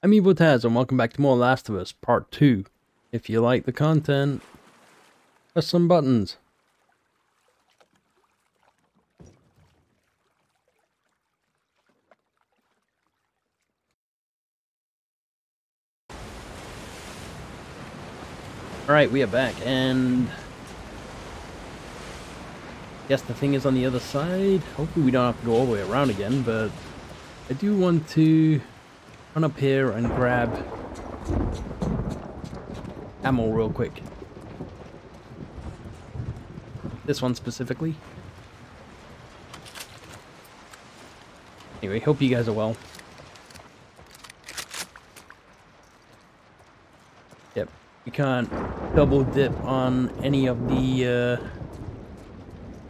I'm Evil Tazz and welcome back to more Last of Us Part 2. If you like the content, press some buttons. Alright, we are back and I guess the thing is on the other side. Hopefully we don't have to go all the way around again, but I do want to run up here and grab ammo real quick. This one specifically. Anyway, hope you guys are well. Yep, we can't double dip on any of the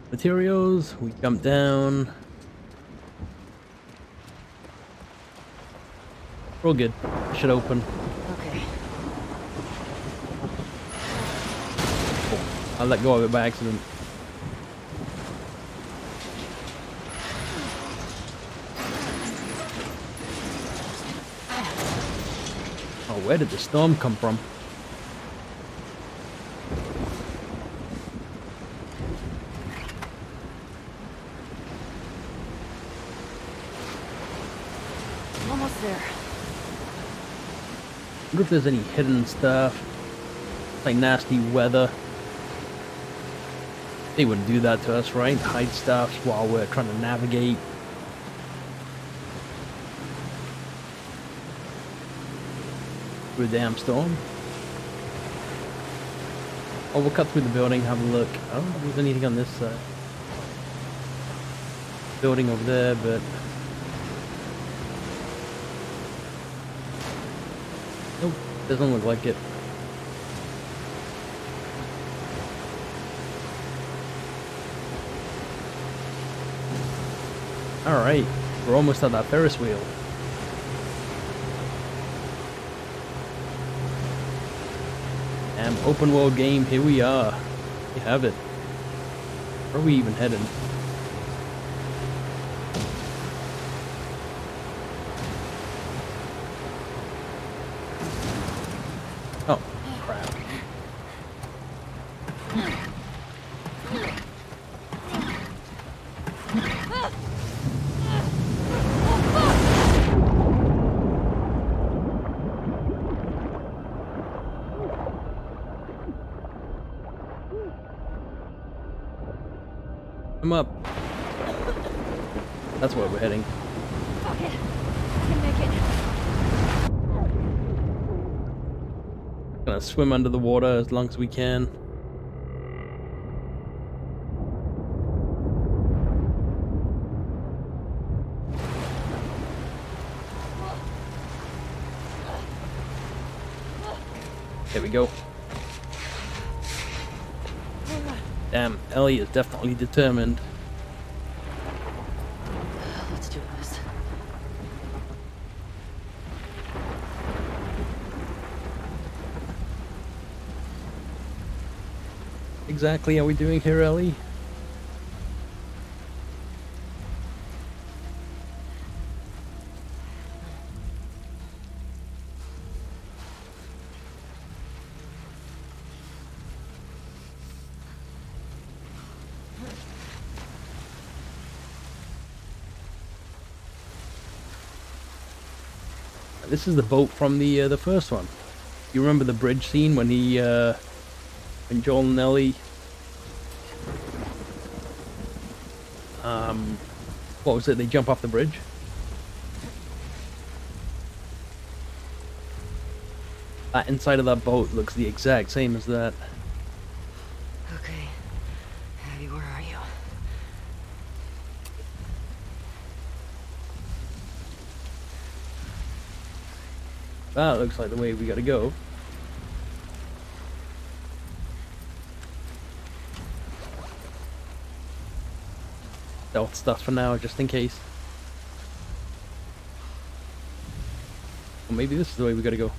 materials. We jump down. We're all good. It should open. Okay. Oh, I let go of it by accident. Oh, where did the storm come from? Almost there. I wonder if there's any hidden stuff, like nasty weather. They wouldn't do that to us, right? Hide stuff while we're trying to navigate. Through a damn storm. Oh, we'll cut through the building, have a look. I don't know if there's anything on this side. Building over there, but nope, doesn't look like it. Alright, we're almost at that Ferris wheel. And open world game, here we are. We have it. Where are we even heading? Up. That's where we're heading. Fuck it. I can make it. Gonna swim under the water as long as we can. There we go. Damn, Ellie is definitely determined. Let's do this. Exactly, are we doing here, Ellie? This is the boat from the first one. You remember the bridge scene when he, when Joel and Ellie, what was it? They jump off the bridge. That inside of that boat looks the exact same as that. Okay, Abby, where are you? That looks like the way we gotta go. Stealth stuff for now, just in case. Or maybe this is the way we gotta go.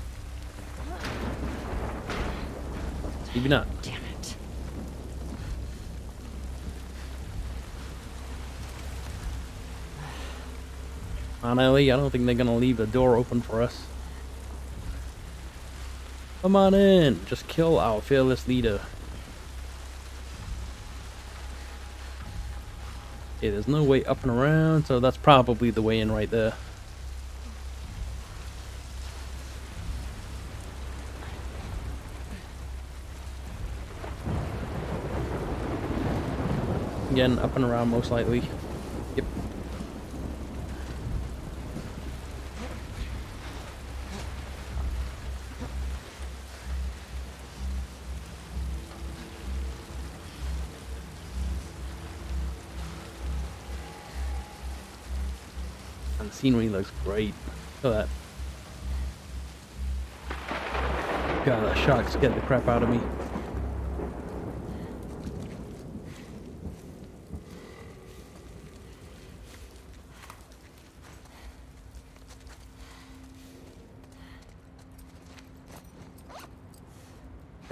Maybe not. Damn it. Honestly, I don't think they're gonna leave the door open for us. Come on in. Just kill our fearless leader. Okay, there's no way up and around, so that's probably the way in right there. Again, up and around most likely. Yep. And the scenery looks great. Look at that. God, that shark scared the crap out of me.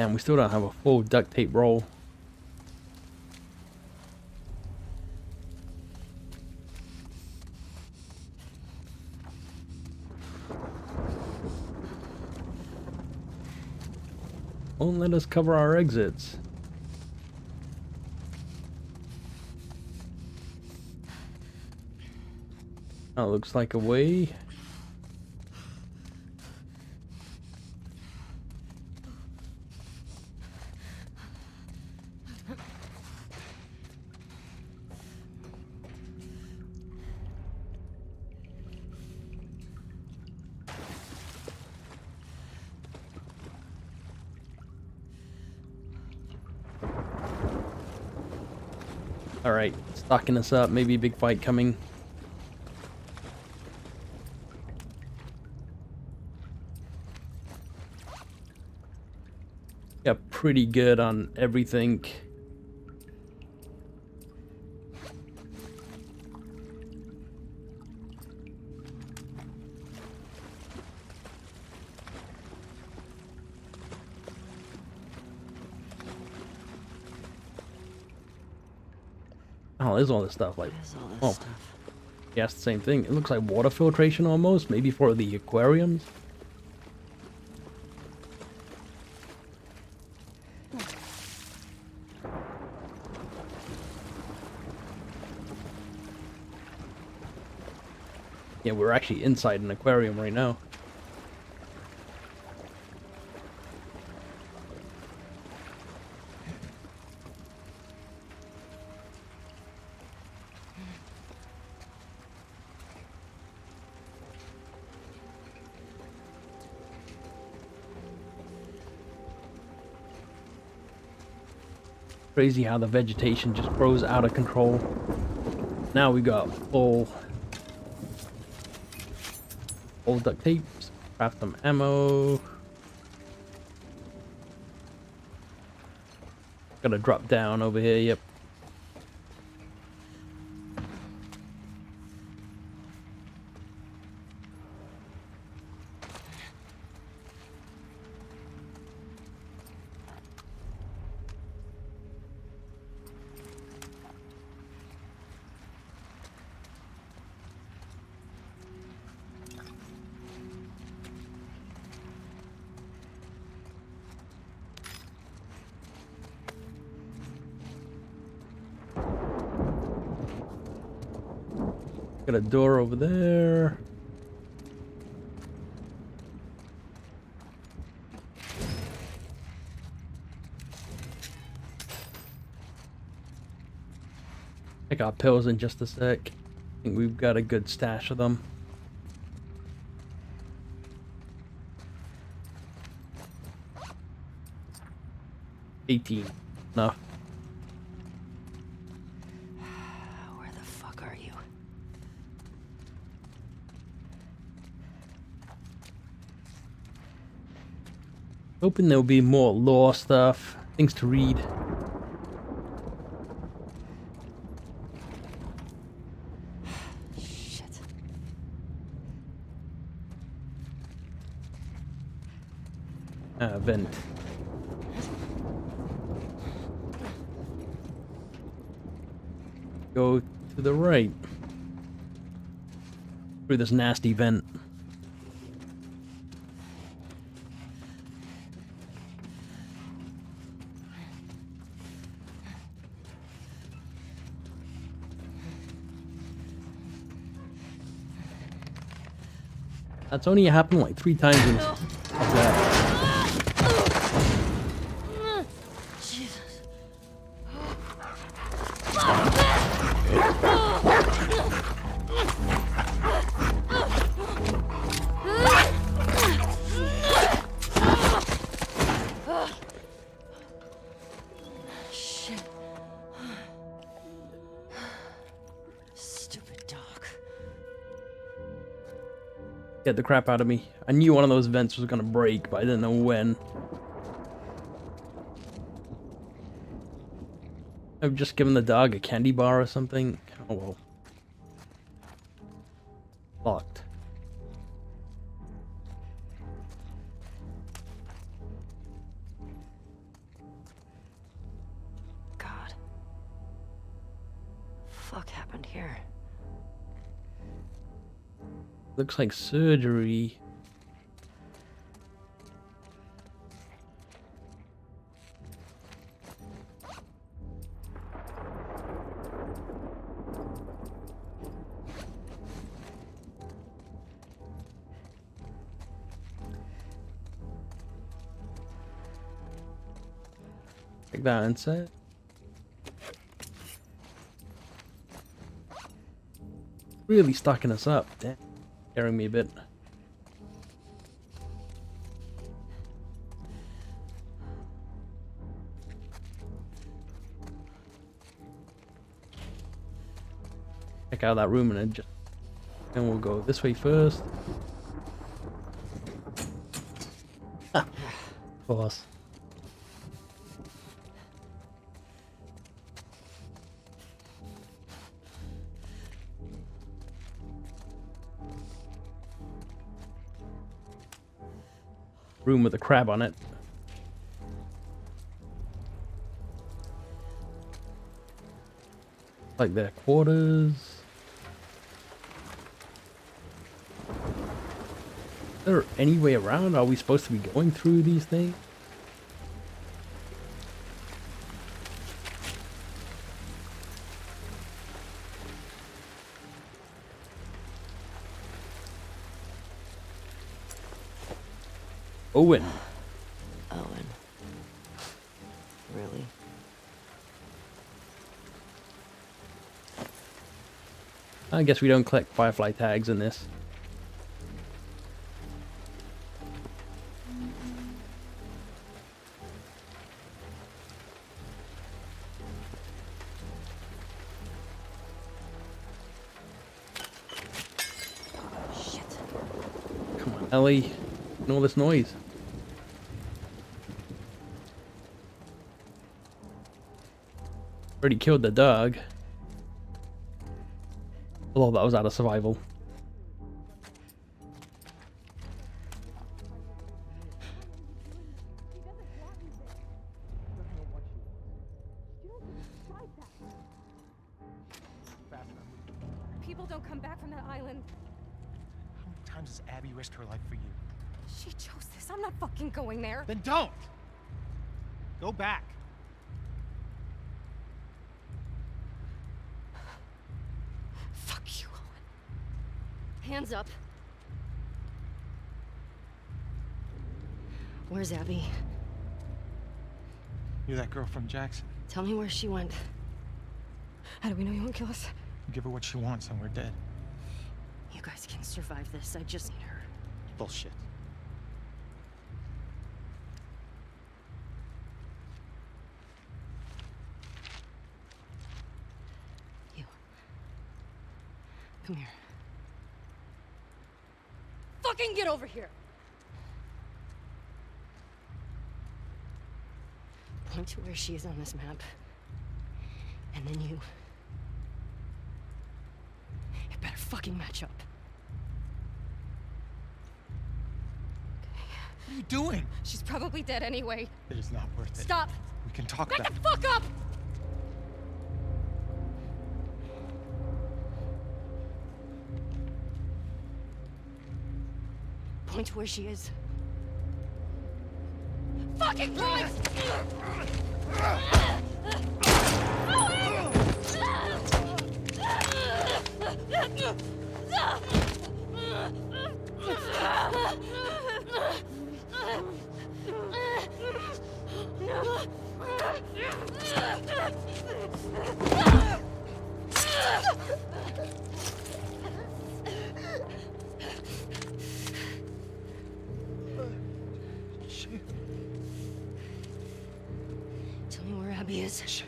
And we still don't have a full duct tape roll. Won't let us cover our exits. That looks like a way. Alright, stocking us up, maybe a big fight coming. Yeah, pretty good on everything. Oh, there's all this stuff, like, oh, yeah, it's the same thing. It looks like water filtration almost, maybe for the aquariums. Yeah, we're actually inside an aquarium right now. Crazy how the vegetation just grows out of control. Now we got full duct tapes, craft some ammo. Gotta drop down over here, yep. Got a door over there. I got pills in just a sec. I think we've got a good stash of them. No. Hoping there'll be more lore stuff, things to read. Shit. Vent. Go to the right. Through this nasty vent. That's only happened like 3 times in Get the crap out of me. I knew one of those vents was gonna break, but I didn't know when. I've just given the dog a candy bar or something. Oh well. Locked. God. What the fuck happened here? Looks like surgery. Take that insert. Really stocking us up, damn. Scaring me a bit. Check out that room and adjust. And we'll go this way first. Of course. Room with a crab on it. Like their quarters. Is there any way around? Are we supposed to be going through these things? Owen. Owen. Really? I guess we don't collect Firefly tags in this. Shit. Come on, Ellie. And all this noise. Already killed the dog. Although that was out of survival. People don't come back from that island. How many times has Abby risked her life for you? She chose this. I'm not fucking going there. Then don't! Go back. Hands up. Where's Abby? You're that girl from Jackson. Tell me where she went. How do we know you won't kill us? Give her what she wants and we're dead. You guys can survive this. I just need her. Bullshit. You. Come here. Fucking get over here! Point to where she is on this map. And then you. It better fucking match up. Okay. What are you doing? She's probably dead anyway. It is not worth it. Stop! We can talk about it. Back the fuck up! To where she is. Fucking Christ! she? Tell me where Abby is. She...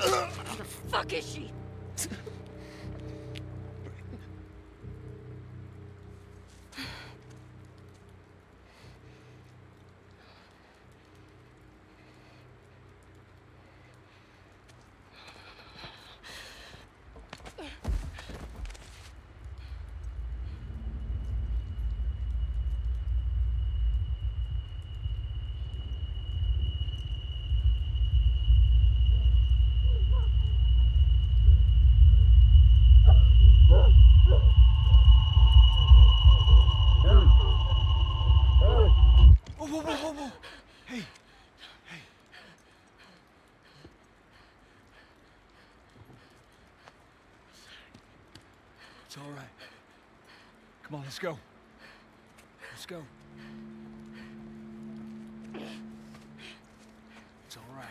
Where the fuck is she? It's all right. Come on, let's go. Let's go. It's all right.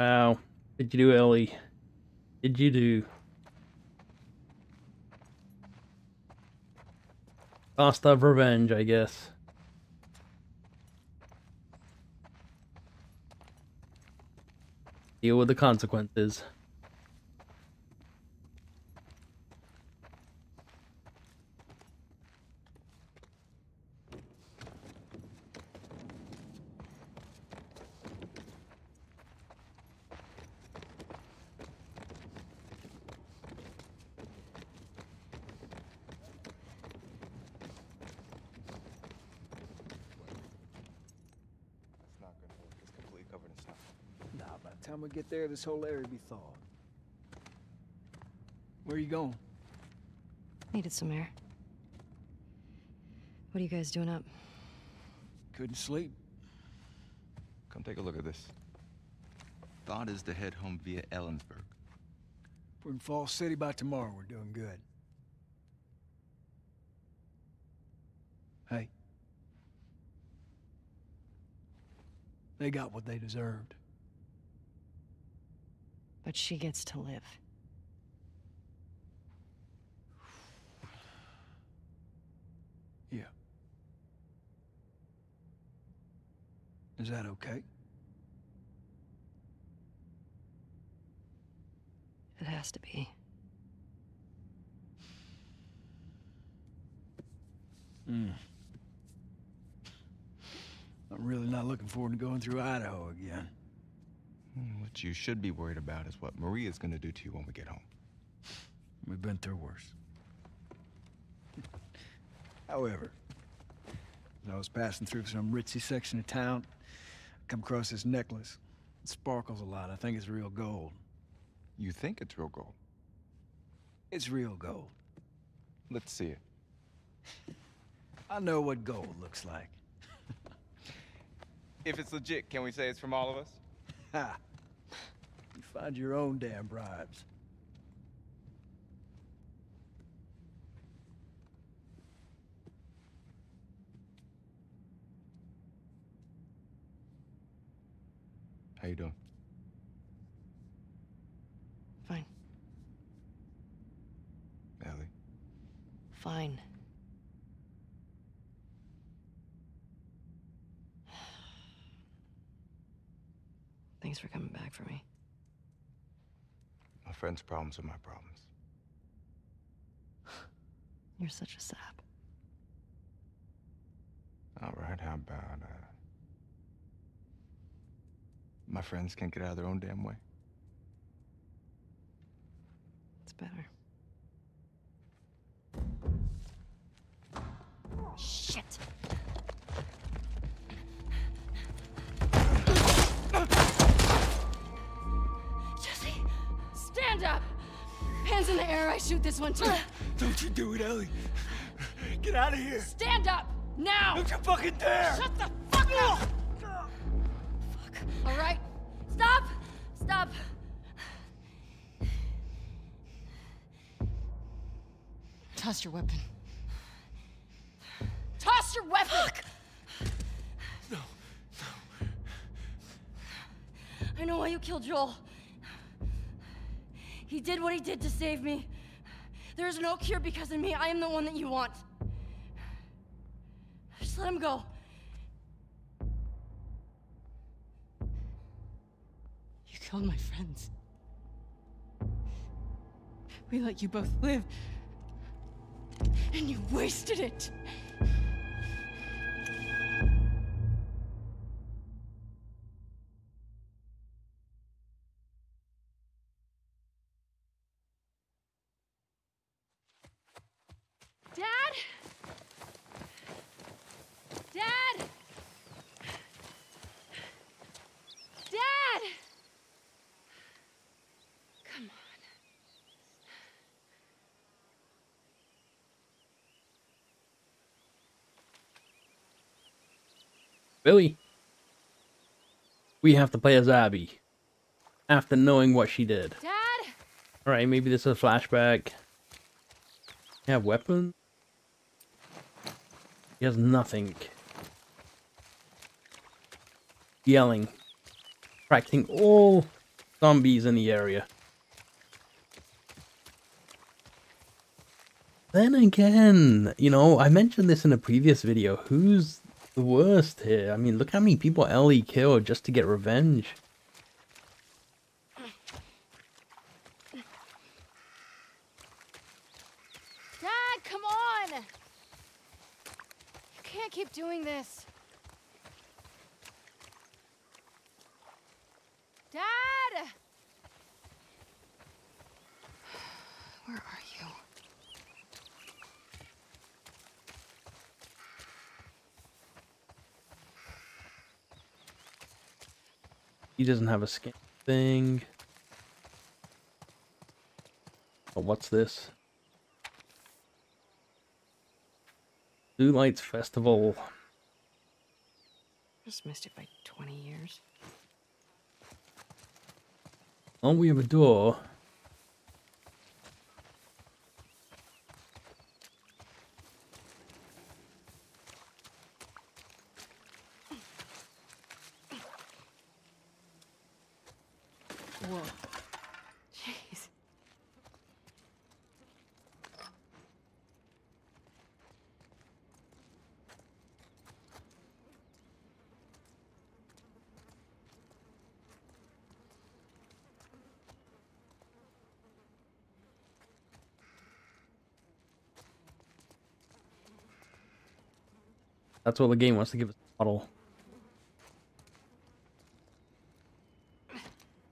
Wow. What did you do, Ellie? What did you do? Cost of revenge, I guess. Deal with the consequences. Time we get there, this whole area be thawed. Where are you going? Needed some air. What are you guys doing up? Couldn't sleep. Come take a look at this. Thought is to head home via Ellensburg. If we're in Fall City by tomorrow, we're doing good. Hey. They got what they deserved. But she gets to live. Yeah. Is that okay? It has to be. I'm really not looking forward to going through Idaho again. What you should be worried about is what Maria's gonna do to you when we get home. We've been through worse. However, as I was passing through some ritzy section of town, I come across this necklace. It sparkles a lot. I think it's real gold. You think it's real gold? It's real gold. Let's see it. I know what gold looks like. If it's legit, can we say it's from all of us? Ha! You find your own damn bribes. How you doing? Fine. Ellie? Fine. Thanks for coming back for me. My friend's problems are my problems. You're such a sap. All right, how about, my friends can't get out of their own damn way? It's better. Shit! Jesse! Stand up! Hands in the air, I shoot this one too. Don't you do it, Ellie. Get out of here. Stand up! Now! Don't you fucking dare! Shut the fuck up! Fuck. All right. Stop! Stop. Toss your weapon. Toss your weapon! Fuck. No. No. I know why you killed Joel. He did what he did to save me. There is no cure because of me. I am the one that you want. Let him go. You killed my friends. We let you both live. And you wasted it. Really? We have to play as Abby. After knowing what she did. Dad? Alright, maybe this is a flashback. You have weapons? He has nothing. Yelling. Attracting all zombies in the area. Then again, you know, I mentioned this in a previous video. Who's the worst here? I mean, look how many people Ellie killed just to get revenge. Dad, come on! You can't keep doing this. Dad! Where are you? He doesn't have a skin thing. Oh, what's this? Blue Lights Festival. Just missed it by 20 years. Oh, we have a door. That's what the game wants to give us a bottle.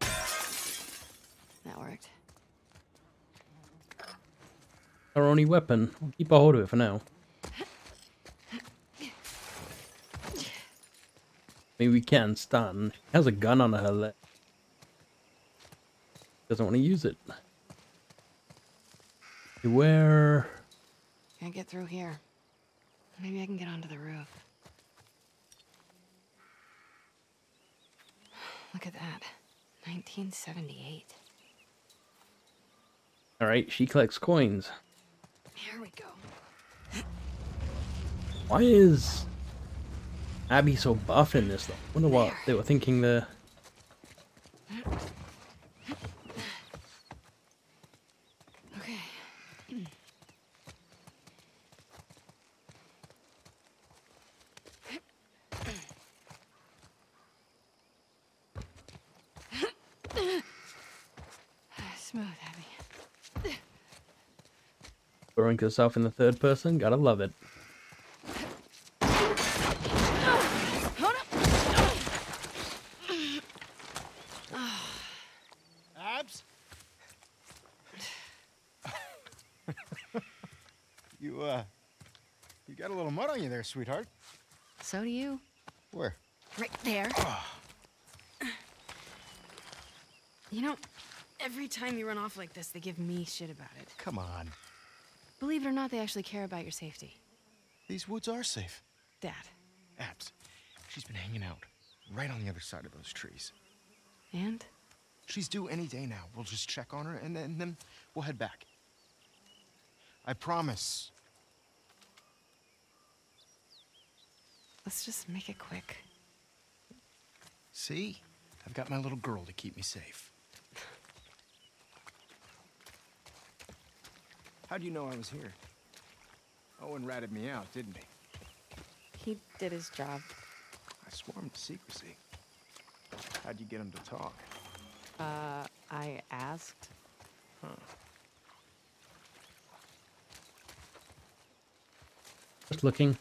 That worked. Our only weapon. We'll keep a hold of it for now. Maybe we can stun. She has a gun on her leg. Doesn't want to use it. Beware. Can't get through here. Maybe I can get onto the roof. Look at that. 1978. Alright, she collects coins. Here we go. Why is Abby so buff in this though? I wonder what they were thinking there. Smooth. Throwing yourself in the third person, gotta love it. Abs? You got a little mud on you there, sweetheart. So do you. Where? Right there. You know, every time you run off like this, they give me shit about it. Come on. Believe it or not, they actually care about your safety. These woods are safe. Dad. Abs, she's been hanging out right on the other side of those trees. And? She's due any day now. We'll just check on her, and then we'll head back. I promise. Let's just make it quick. See? I've got my little girl to keep me safe. How do you know I was here? Owen ratted me out, didn't he? He did his job. I swore him to secrecy. How'd you get him to talk? I asked. Huh. Just looking.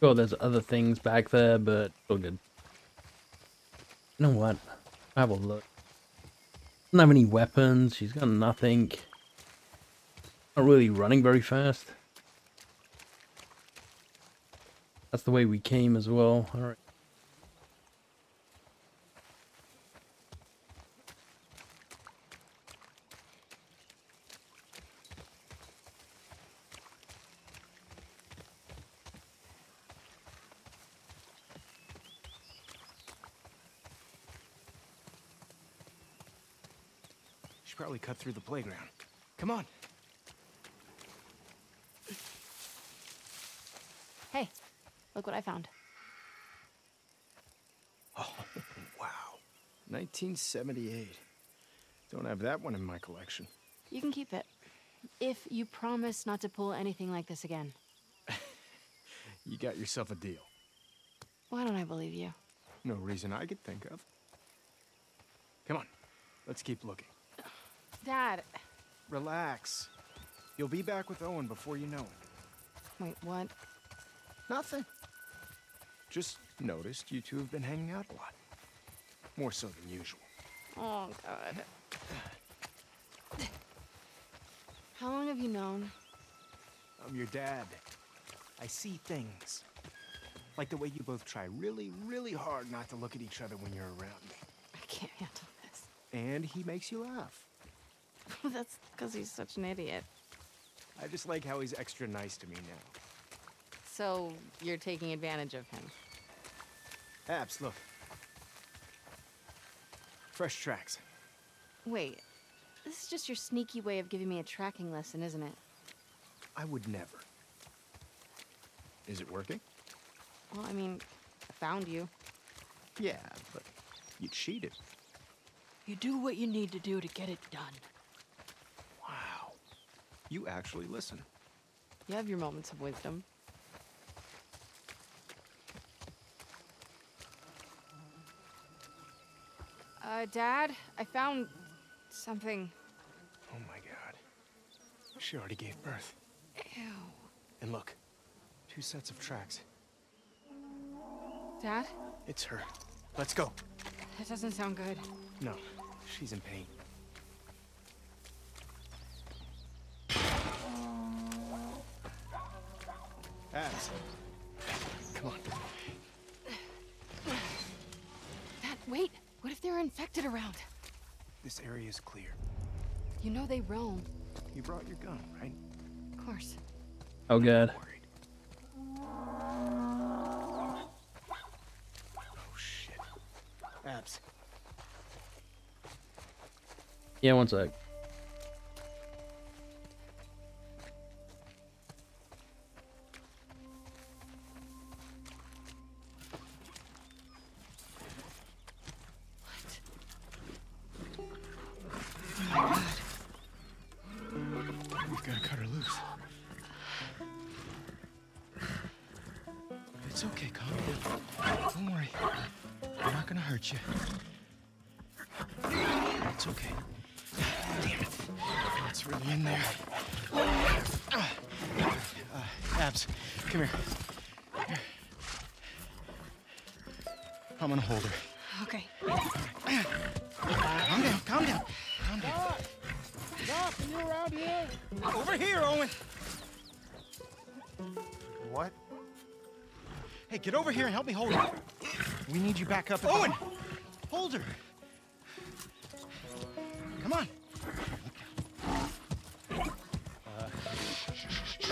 Sure, there's other things back there, but all good. You know what? Have a look. Doesn't have any weapons. She's got nothing. Not really running very fast. That's the way we came as well. All right. Probably cut through the playground. Come on. Hey, look what I found. Oh, wow. 1978. Don't have that one in my collection. You can keep it. If you promise not to pull anything like this again. You got yourself a deal. Why don't I believe you? No reason I could think of. Come on. Let's keep looking. Dad. Relax. You'll be back with Owen before you know it. Wait, what? Nothing. Just noticed you two have been hanging out a lot. More so than usual. Oh, God. How long have you known? I'm your dad. I see things. Like the way you both try really, really hard not to look at each other when you're around me. I can't handle this. And he makes you laugh. That's because he's such an idiot. I just like how he's extra nice to me now. So, you're taking advantage of him. Abs, look. Fresh tracks. Wait, this is just your sneaky way of giving me a tracking lesson, isn't it? I would never. Is it working? Well, I mean, I found you. Yeah, but you cheated. You do what you need to do to get it done. You actually listen. You have your moments of wisdom. Dad, I found something. Oh my God. She already gave birth. Ew. And look, 2 sets of tracks. Dad? It's her. Let's go. That doesn't sound good. No, she's in pain. Abs. Come on. Dad, wait. What if they're infected around? This area is clear. You know they roam. You brought your gun, right? Of course. Oh, God. Oh, shit. Abs. Yeah, one sec. It's okay. Damn it. It's really in there. Abs, come here. I'm gonna hold her. Okay. Calm down, calm down. Calm down. Doc, are you around here? Over here, Owen. What? Hey, get over here and help me hold her. We need you back up. Owen! Hold her. Come on.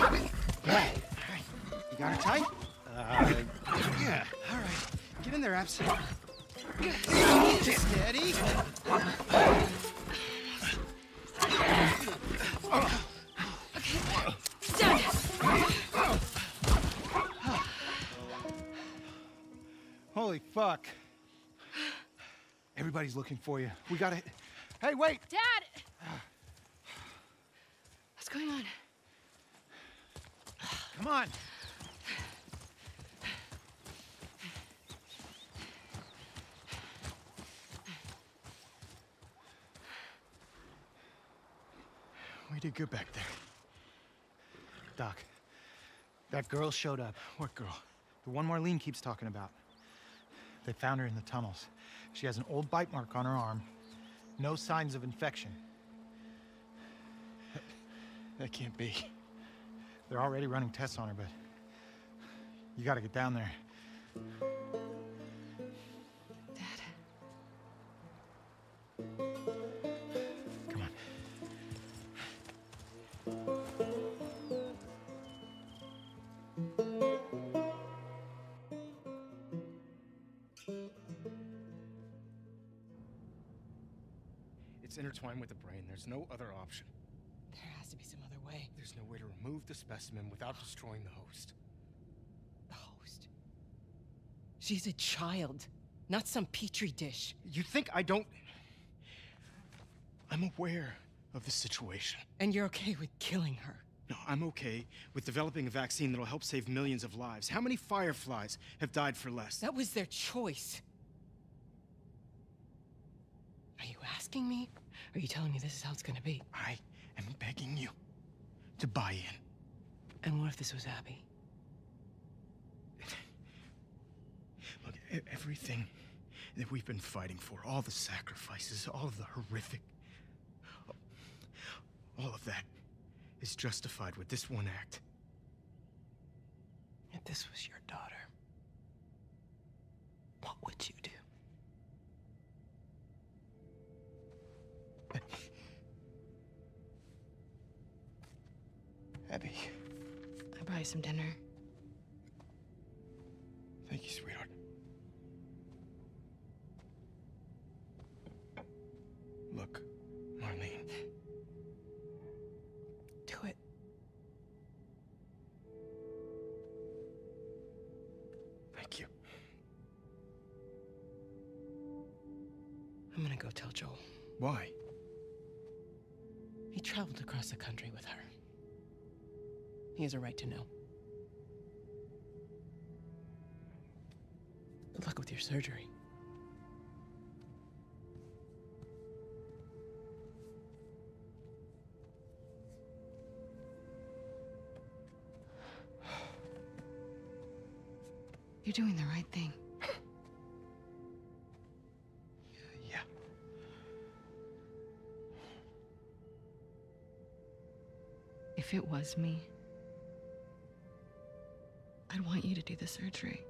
All right. You got her tight? Yeah. All right. Get in there, Abs. Steady. Holy fuck. Everybody's looking for you. We gotta... Hey, wait! Dad! What's going on? Come on! We did good back there. Doc, that girl showed up. What girl? The one Marlene keeps talking about. They found her in the tunnels. She has an old bite mark on her arm. No signs of infection. That can't be. They're already running tests on her, but you gotta get down there. Dad. Come on. It's intertwined with the brain. There's no other option. There has to be some other way. There's no way to remove the specimen without destroying the host. The host? She's a child, not some petri dish. You think I don't... I'm aware of the situation. And you're okay with killing her? No, I'm okay with developing a vaccine that'll help save millions of lives. How many Fireflies have died for less? That was their choice. Are you asking me? Or are you telling me this is how it's gonna be? I am begging you to buy in. And what if this was Abby? Look, everything that we've been fighting for, all the sacrifices, all of the horrific... all of that is justified with this one act. If this was your daughter, what would you do? Abby. I'll buy you some dinner. Thank you, sweetheart. Look, Marlene. Do it. Thank you. I'm gonna go tell Joel. Why? He traveled across the country with her. He has a right to know. Good luck with your surgery. You're doing the right thing. If it was me, I'd want you to do the surgery.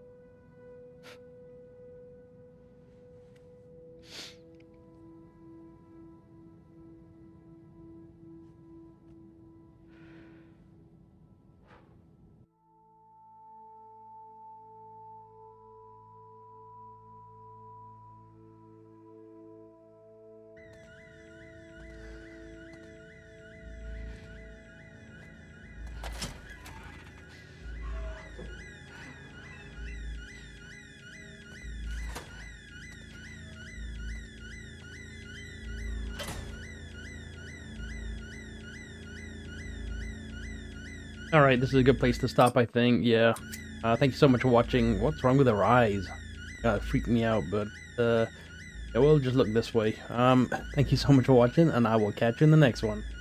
All right, this is a good place to stop, I think. Yeah. Thank you so much for watching. What's wrong with her eyes? It freaked me out, but yeah, we'll just look this way. Thank you so much for watching, and I will catch you in the next one.